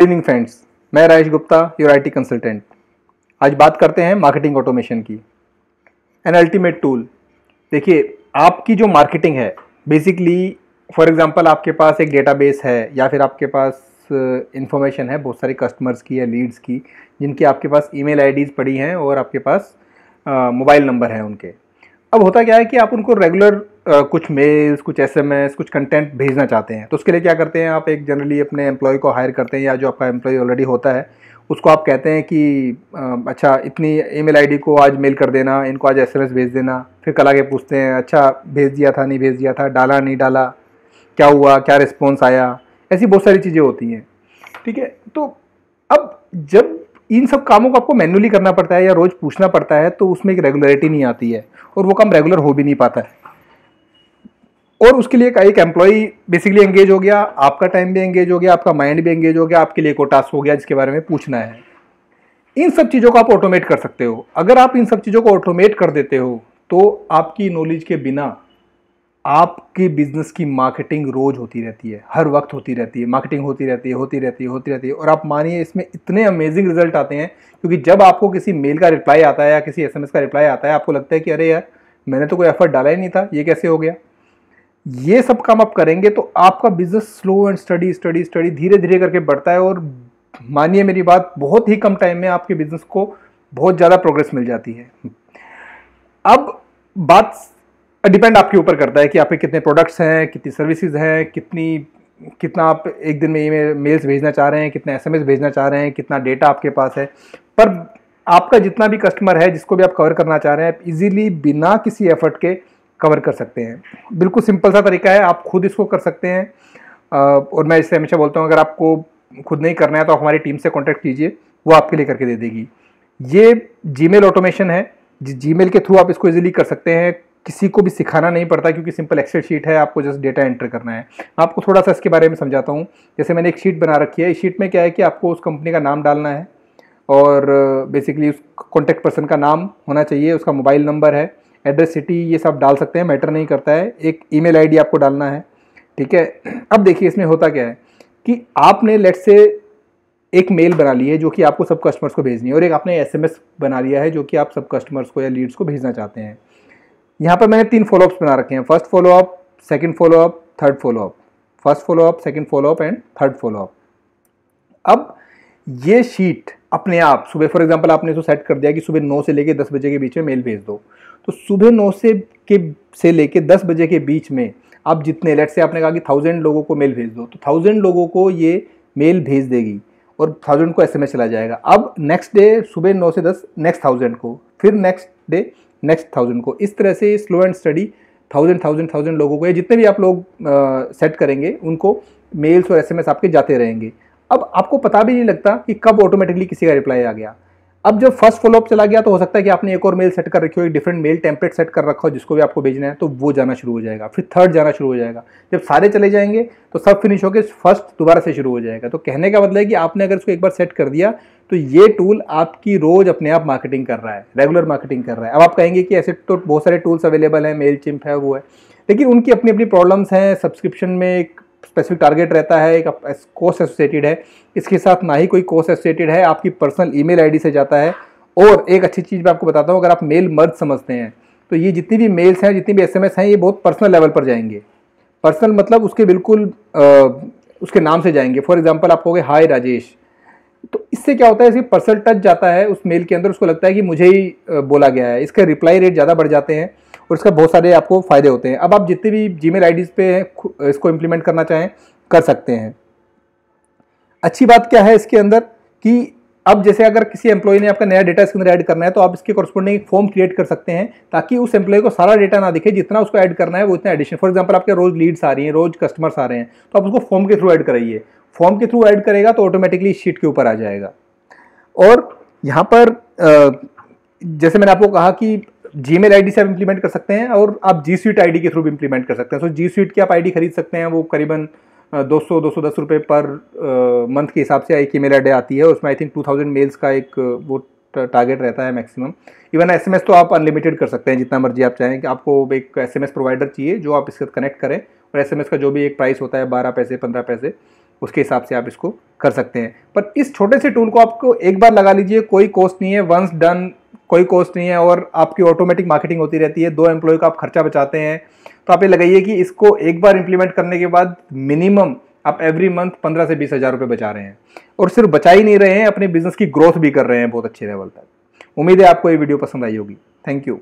Good evening friends, मैं Rajesh Gupta your IT consultant. आज बात करते हैं मार्केटिंग ऑटोमेशन की, एन अल्टीमेट टूल। देखिए, आपकी जो मार्केटिंग है बेसिकली, फॉर एग्जांपल आपके पास एक डेटाबेस है या फिर आपके पास इंफॉर्मेशन है बहुत सारे कस्टमर्स की या लीड्स की, जिनकी आपके पास ईमेल आईडीज़ पड़ी हैं और आपके पास मोबाइल नंबर हैं उनके। अब होता क्या है कि आप उनको रेगुलर कुछ मेल्स, कुछ एसएमएस, कुछ कंटेंट भेजना चाहते हैं, तो उसके लिए क्या करते हैं, आप एक जनरली अपने एम्प्लॉय को हायर करते हैं या जो आपका एम्प्लॉय ऑलरेडी होता है उसको आप कहते हैं कि अच्छा इतनी ईमेल आईडी को आज मेल कर देना, इनको आज एसएमएस भेज देना। फिर कल आगे पूछते हैं, अच्छा भेज दिया था नहीं भेज दिया था, डाला नहीं डाला, क्या हुआ, क्या रिस्पॉन्स आया, ऐसी बहुत सारी चीज़ें होती हैं। ठीक है, तो अब जब इन सब कामों को आपको मैन्युअली करना पड़ता है या रोज़ पूछना पड़ता है, तो उसमें एक रेगुलरिटी नहीं आती है और वो काम रेगुलर हो भी नहीं पाता है। और उसके लिए एक एम्प्लॉई बेसिकली एंगेज हो गया, आपका टाइम भी एंगेज हो गया, आपका माइंड भी एंगेज हो गया, आपके लिए कोई टास्क हो गया जिसके बारे में पूछना है। इन सब चीज़ों को आप ऑटोमेट कर सकते हो। अगर आप इन सब चीज़ों को ऑटोमेट कर देते हो तो आपकी नॉलेज के बिना आपके बिजनेस की मार्केटिंग रोज़ होती रहती है, हर वक्त होती रहती है, मार्केटिंग होती रहती है। और आप मानिए इसमें इतने अमेजिंग रिजल्ट आते हैं, क्योंकि जब आपको किसी मेल का रिप्लाई आता है या किसी एसएमएस का रिप्लाई आता है, आपको लगता है कि अरे यार मैंने तो कोई एफर्ट डाला ही नहीं था, ये कैसे हो गया। ये सब काम आप करेंगे तो आपका बिजनेस स्लो एंड स्टडी धीरे धीरे करके बढ़ता है और मानिए मेरी बात, बहुत ही कम टाइम में आपके बिजनेस को बहुत ज़्यादा प्रोग्रेस मिल जाती है। अब बात डिपेंड आपके ऊपर करता है कि आपके कितने प्रोडक्ट्स हैं, कितनी सर्विसेज हैं, कितना आप एक दिन में मेल्स भेजना चाह रहे हैं, कितना एसएमएस भेजना चाह रहे हैं, कितना डेटा आपके पास है। पर आपका जितना भी कस्टमर है, जिसको भी आप कवर करना चाह रहे हैं, आप इजीली बिना किसी एफर्ट के कवर कर सकते हैं। बिल्कुल सिंपल सा तरीका है, आप खुद इसको कर सकते हैं। और मैं इससे हमेशा बोलता हूँ, अगर आपको खुद नहीं करना है तो हमारी टीम से कॉन्टैक्ट कीजिए, वो आपके लिए करके दे देगी। ये जीमेल ऑटोमेशन है, जीमेल के थ्रू आप इसको ईजिली कर सकते हैं, किसी को भी सिखाना नहीं पड़ता क्योंकि सिंपल एक्सेल शीट है, आपको जस्ट डेटा एंटर करना है। आपको थोड़ा सा इसके बारे में समझाता हूँ। जैसे मैंने एक शीट बना रखी है, इस शीट में क्या है कि आपको उस कंपनी का नाम डालना है और बेसिकली उस कॉन्टैक्ट पर्सन का नाम होना चाहिए, उसका मोबाइल नंबर है, एड्रेस, सिटी, ये सब डाल सकते हैं, मैटर नहीं करता है। एक ईमेल आईडी आपको डालना है। ठीक है, अब देखिए इसमें होता क्या है कि आपने लेट्स से एक मेल बना ली है जो कि आपको सब कस्टमर्स को भेजनी है, और एक आपने एसएमएस बना लिया है जो कि आप सब कस्टमर्स को या लीड्स को भेजना चाहते हैं। यहाँ पर मैंने 3 फॉलोअप्स बना रखे हैं, first follow up, second follow up, third follow up, first follow up, second follow up and third follow up. अब ये शीट अपने आप सुबह, फॉर एग्जांपल आपने इसको सेट कर दिया कि सुबह 9 से लेके 10 बजे के बीच में मेल भेज दो, तो सुबह 9 से लेके 10 बजे के बीच में आप जितने, लेट से आपने कहा कि 1000 लोगों को मेल भेज दो, तो 1000 लोगों को ये मेल भेज देगी और 1000 को एसएमएस चला जाएगा। अब नेक्स्ट डे सुबह 9 से 10 नेक्स्ट 1000 को, फिर नेक्स्ट डे नेक्स्ट 1000 को, इस तरह से स्लो एंड स्टडी 1000 लोगों को, या जितने भी आप लोग सेट करेंगे उनको मेल्स और एसएमएस आपके जाते रहेंगे। अब आपको पता भी नहीं लगता कि कब ऑटोमेटिकली किसी का रिप्लाई आ गया। अब जब फर्स्ट फॉलोअप चला गया तो हो सकता है कि आपने एक और मेल सेट कर रखी हो, एक डिफरेंट मेल टेम्पलेट सेट कर रखा हो जिसको भी आपको भेजना है, तो वो जाना शुरू हो जाएगा। फिर थर्ड जाना शुरू हो जाएगा। जब सारे चले जाएंगे तो सब फिनिश होकर फर्स्ट दोबारा से शुरू हो जाएगा। तो कहने का मतलब है कि आपने अगर इसको एक बार सेट कर दिया तो ये टूल आपकी रोज़ अपने आप मार्केटिंग कर रहा है, रेगुलर मार्केटिंग कर रहा है। अब आप कहेंगे कि ऐसे तो बहुत सारे टूल्स अवेलेबल हैं, मेलचिम्प है, वो है, लेकिन उनकी अपनी अपनी प्रॉब्लम्स हैं। सब्सक्रिप्शन में एक स्पेसिफिक टारगेट रहता है, एक कॉस्ट एसोसिएटेड है, इसके साथ ना ही कोई कॉस्ट एसोसिएटेड है, आपकी पर्सनल ईमेल आईडी से जाता है। और एक अच्छी चीज़ मैं आपको बताता हूँ, अगर आप मेल मर्ज समझते हैं तो ये जितनी भी मेल्स हैं, जितनी भी एसएमएस हैं, ये बहुत पर्सनल लेवल पर जाएंगे। पर्सनल मतलब उसके बिल्कुल उसके नाम से जाएंगे। फॉर एग्जाम्पल आप कहोगे हाय राजेश, तो इससे क्या होता है, इसकी पर्सनल टच जाता है उस मेल के अंदर, उसको लगता है कि मुझे ही बोला गया है, इसके रिप्लाई रेट ज़्यादा बढ़ जाते हैं और इसका बहुत सारे आपको फ़ायदे होते हैं। अब आप जितने भी जीमेल आईडीज़ पे इसको इम्प्लीमेंट करना चाहें कर सकते हैं। अच्छी बात क्या है इसके अंदर कि अब जैसे अगर किसी एम्प्लॉय ने आपका नया डेटा इसके अंदर ऐड करना है तो आप इसके कॉरस्पॉन्डिंग फॉर्म क्रिएट कर सकते हैं, ताकि उस एम्प्लॉय को सारा डेटा ना दिखे, जितना उसको ऐड करना है वो इतना एडिशन। फॉर एग्जाम्पल आपके रोज़ लीड्स आ रही हैं, रोज़ कस्टमर्स आ रहे हैं, तो आप उसको फॉर्म के थ्रू ऐड कराइए। फॉर्म के थ्रू ऐड करेगा तो ऑटोमेटिकली शीट के ऊपर आ जाएगा। और यहाँ पर जैसे मैंने आपको कहा कि जीमेल आईडी से आप इंप्लीमेंट कर सकते हैं और आप जी स्यूट आईडी के थ्रू भी इंप्लीमेंट कर सकते हैं। सो जी स्यूट की आप आईडी खरीद सकते हैं, वो करीबन 200-210 रुपये पर मंथ के हिसाब से एक ईमेल आईडी आती है। उसमें आई थिंक 2000 मेल्स का एक वो टारगेट रहता है मैक्सिमम। इवन एसएमएस तो आप अनलिमिटेड कर सकते हैं, जितना मर्जी आप चाहें। कि आपको एक एसएमएस प्रोवाइडर चाहिए जो आप इसके साथ कनेक्ट करें, और एसएमएस का जो भी एक प्राइस होता है 12 पैसे 15 पैसे, उसके हिसाब से आप इसको कर सकते हैं। पर इस छोटे से टूल को आपको एक बार लगा लीजिए, कोई कॉस्ट नहीं है, वंस डन कोई कॉस्ट नहीं है और आपकी ऑटोमेटिक मार्केटिंग होती रहती है। 2 एम्प्लॉय का आप खर्चा बचाते हैं। तो आप ये लगाइए कि इसको एक बार इम्प्लीमेंट करने के बाद मिनिमम आप एवरी मंथ 15 से 20 हज़ार रुपये बचा रहे हैं और सिर्फ बचा ही नहीं रहे हैं, अपने बिजनेस की ग्रोथ भी कर रहे हैं बहुत अच्छे लेवल तक। उम्मीद है आपको ये वीडियो पसंद आई होगी। Thank you.